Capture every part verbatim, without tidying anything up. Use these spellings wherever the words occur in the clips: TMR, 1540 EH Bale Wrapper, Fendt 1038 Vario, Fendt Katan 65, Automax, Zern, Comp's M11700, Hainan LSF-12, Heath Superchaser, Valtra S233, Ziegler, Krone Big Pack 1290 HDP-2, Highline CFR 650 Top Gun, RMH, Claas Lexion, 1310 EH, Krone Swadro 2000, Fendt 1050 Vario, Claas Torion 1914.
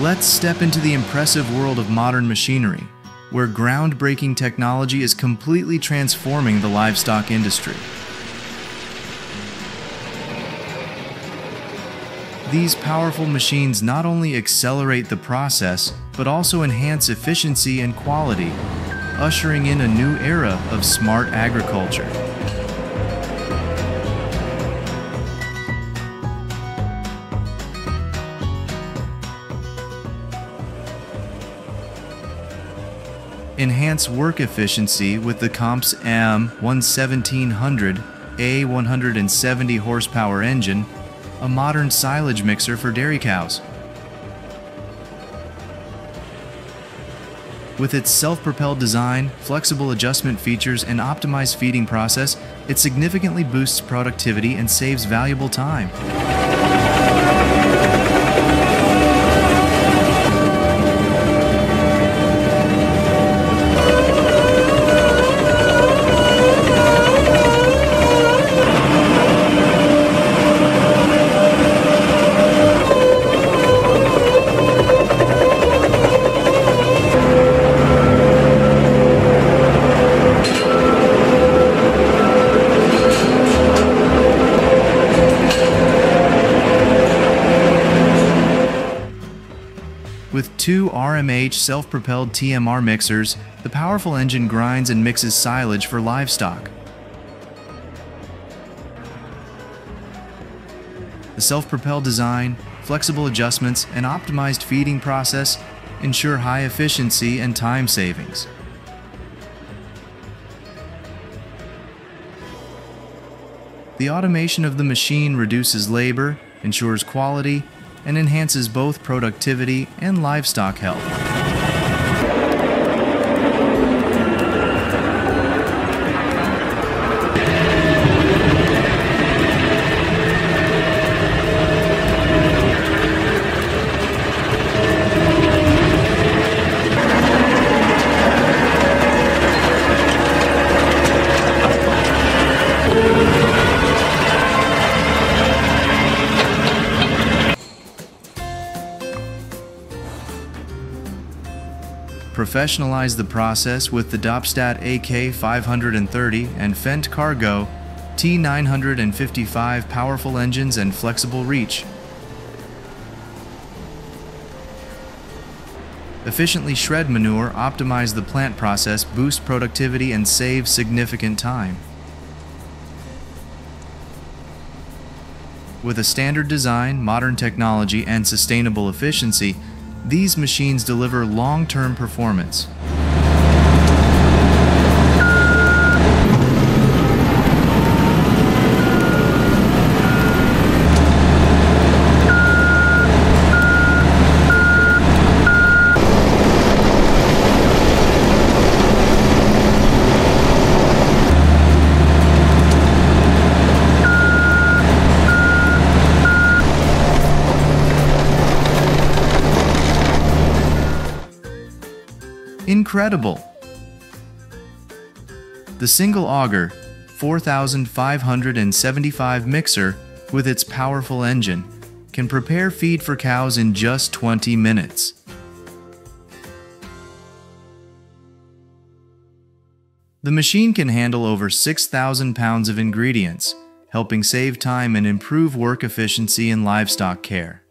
Let's step into the impressive world of modern machinery, where groundbreaking technology is completely transforming the livestock industry. These powerful machines not only accelerate the process, but also enhance efficiency and quality, ushering in a new era of smart agriculture. Enhance work efficiency with the Comp's M one seventeen hundred, a one hundred seventy horsepower engine, a modern silage mixer for dairy cows. With its self-propelled design, flexible adjustment features, and optimized feeding process, it significantly boosts productivity and saves valuable time. With two R M H self-propelled T M R mixers, the powerful engine grinds and mixes silage for livestock. The self-propelled design, flexible adjustments, and optimized feeding process ensure high efficiency and time savings. The automation of the machine reduces labor, ensures quality, and enhances both productivity and livestock health. Professionalize the process with the Dopstadt A K five thirty and Fendt Cargo T nine fifty-five powerful engines and flexible reach. Efficiently shred manure, optimize the plant process, boost productivity, and save significant time. With a standard design, modern technology, and sustainable efficiency, these machines deliver long-term performance. Incredible! The single auger four thousand five hundred seventy-five mixer with its powerful engine can prepare feed for cows in just twenty minutes. The machine can handle over six thousand pounds of ingredients, helping save time and improve work efficiency in livestock care.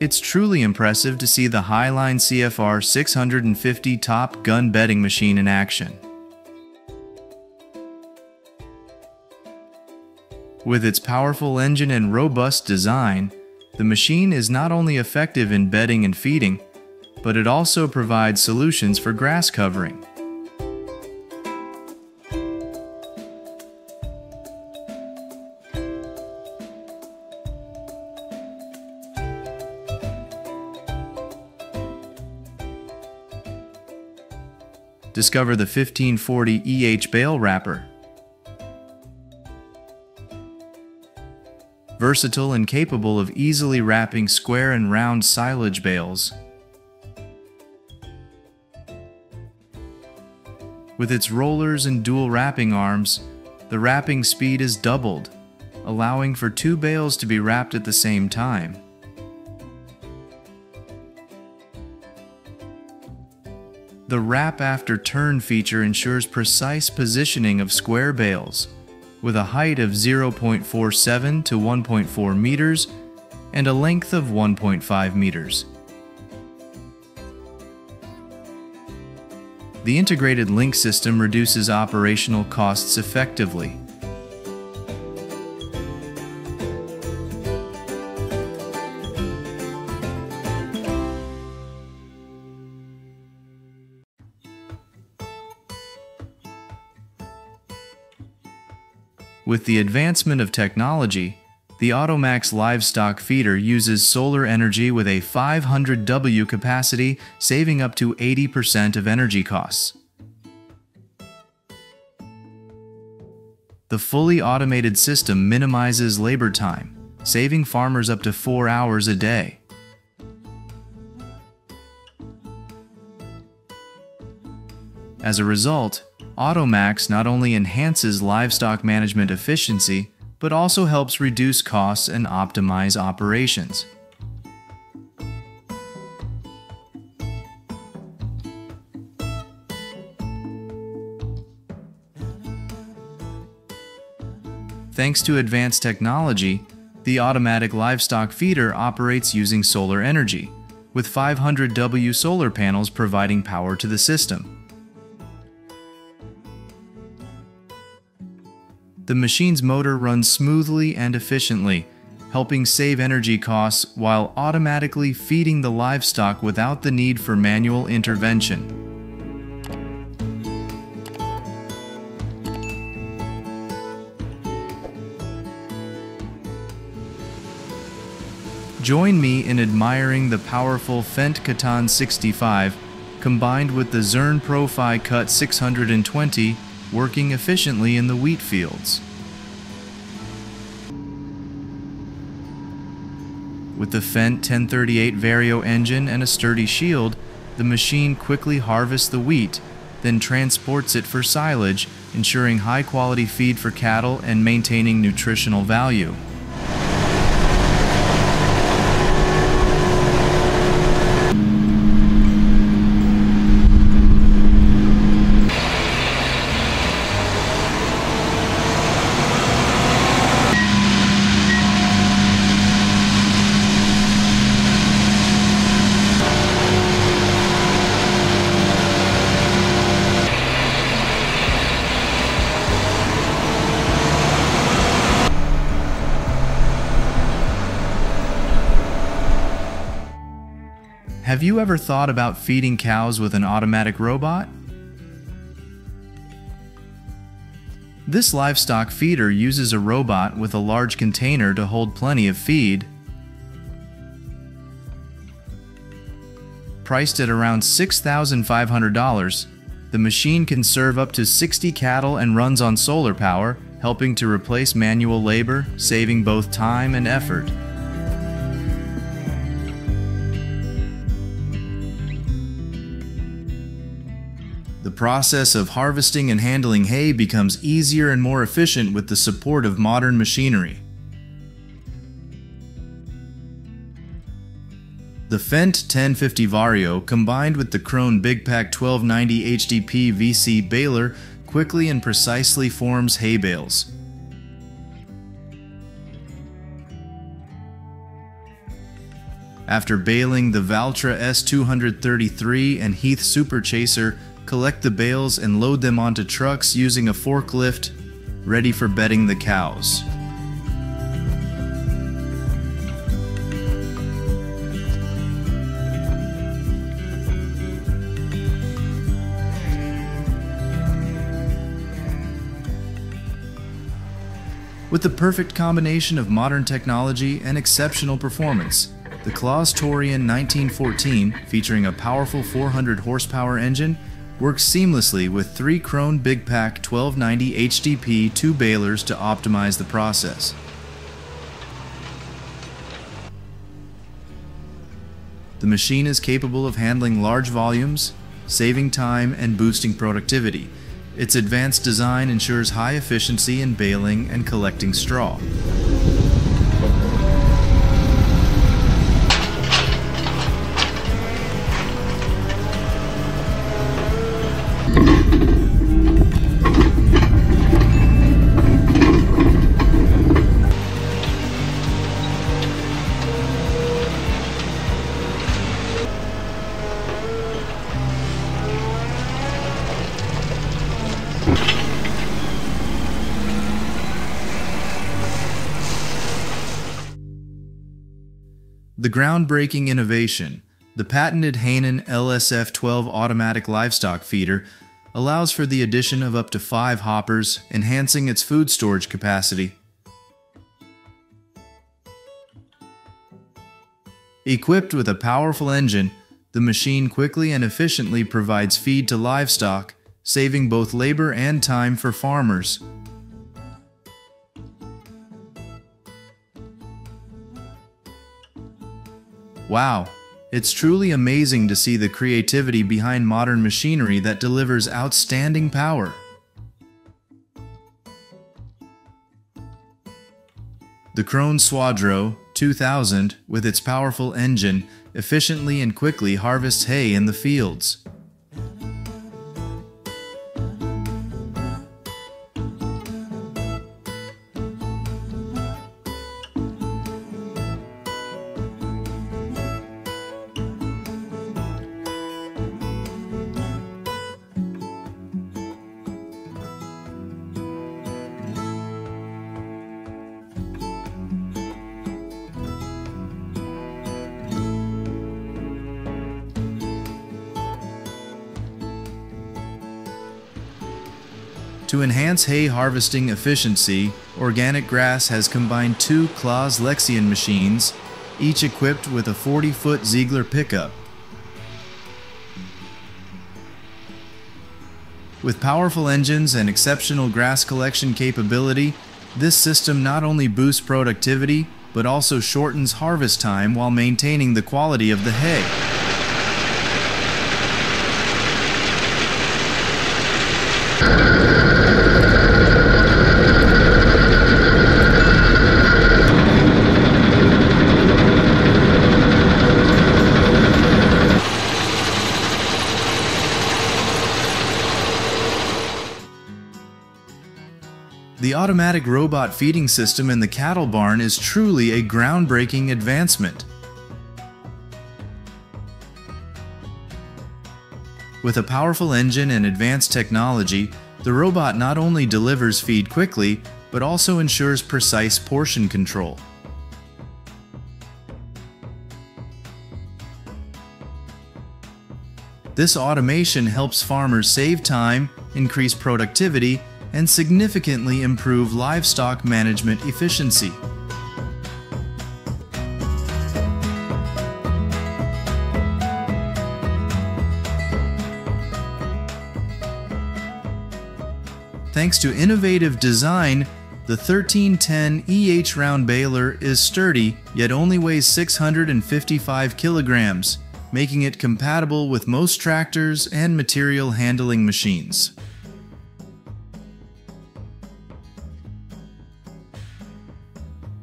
It's truly impressive to see the Highline C F R six hundred fifty Top Gun bedding machine in action. With its powerful engine and robust design, the machine is not only effective in bedding and feeding, but it also provides solutions for grass covering. Discover the fifteen forty E H Bale Wrapper. Versatile and capable of easily wrapping square and round silage bales, With its rollers and dual wrapping arms, the wrapping speed is doubled, allowing for two bales to be wrapped at the same time. The wrap after turn feature ensures precise positioning of square bales, with a height of zero point four seven to one point four meters and a length of one point five meters. The integrated link system reduces operational costs effectively. With the advancement of technology, the Automax livestock feeder uses solar energy with a five hundred watt capacity, saving up to eighty percent of energy costs. The fully automated system minimizes labor time, saving farmers up to four hours a day. As a result, Automax not only enhances livestock management efficiency, but also helps reduce costs and optimize operations. Thanks to advanced technology, the automatic livestock feeder operates using solar energy, with five hundred watt solar panels providing power to the system. The machine's motor runs smoothly and efficiently, helping save energy costs while automatically feeding the livestock without the need for manual intervention. Join me in admiring the powerful Fendt Katan sixty-five combined with the Zern ProfiCut six twenty working efficiently in the wheat fields. With the Fendt ten thirty-eight Vario engine and a sturdy shield, the machine quickly harvests the wheat, then transports it for silage, ensuring high-quality feed for cattle and maintaining nutritional value. Have you ever thought about feeding cows with an automatic robot? This livestock feeder uses a robot with a large container to hold plenty of feed. Priced at around six thousand five hundred dollars, the machine can serve up to sixty cattle and runs on solar power, helping to replace manual labor, saving both time and effort. The process of harvesting and handling hay becomes easier and more efficient with the support of modern machinery. The Fendt ten fifty Vario combined with the Krone Big Pack twelve ninety H D P V C baler quickly and precisely forms hay bales. After baling, the Valtra S two thirty-three and Heath Superchaser collect the bales and load them onto trucks using a forklift, ready for bedding the cows. With the perfect combination of modern technology and exceptional performance, the Claas Torion nineteen fourteen, featuring a powerful four hundred horsepower engine, works seamlessly with three Krone Big Pack twelve ninety H D P two balers to optimize the process. The machine is capable of handling large volumes, saving time and boosting productivity, Its advanced design ensures high efficiency in baling and collecting straw. The groundbreaking innovation, the patented Hainan L S F twelve automatic livestock feeder, allows for the addition of up to five hoppers, enhancing its food storage capacity. Equipped with a powerful engine, the machine quickly and efficiently provides feed to livestock, saving both labor and time for farmers. Wow, it's truly amazing to see the creativity behind modern machinery that delivers outstanding power. The Krone Swadro two thousand, with its powerful engine, efficiently and quickly harvests hay in the fields. To enhance hay harvesting efficiency, Organic Grass has combined two Claas Lexion machines, each equipped with a forty foot Ziegler pickup. With powerful engines and exceptional grass collection capability, this system not only boosts productivity, but also shortens harvest time while maintaining the quality of the hay. The automatic robot feeding system in the cattle barn is truly a groundbreaking advancement. With a powerful engine and advanced technology, the robot not only delivers feed quickly, but also ensures precise portion control. This automation helps farmers save time, increase productivity, and significantly improve livestock management efficiency. Thanks to innovative design, the thirteen ten E H round baler is sturdy, yet only weighs six hundred fifty-five kilograms, making it compatible with most tractors and material handling machines.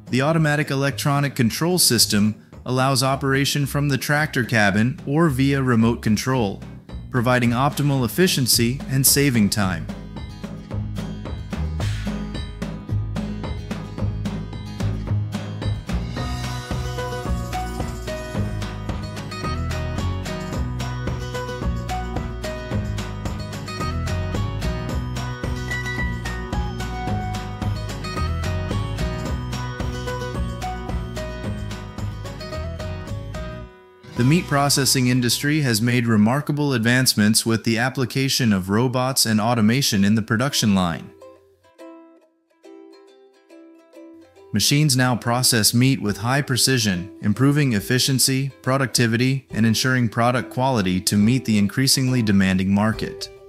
The automatic electronic control system allows operation from the tractor cabin or via remote control, providing optimal efficiency and saving time. The meat processing industry has made remarkable advancements with the application of robots and automation in the production line. Machines now process meat with high precision, improving efficiency, productivity, and ensuring product quality to meet the increasingly demanding market.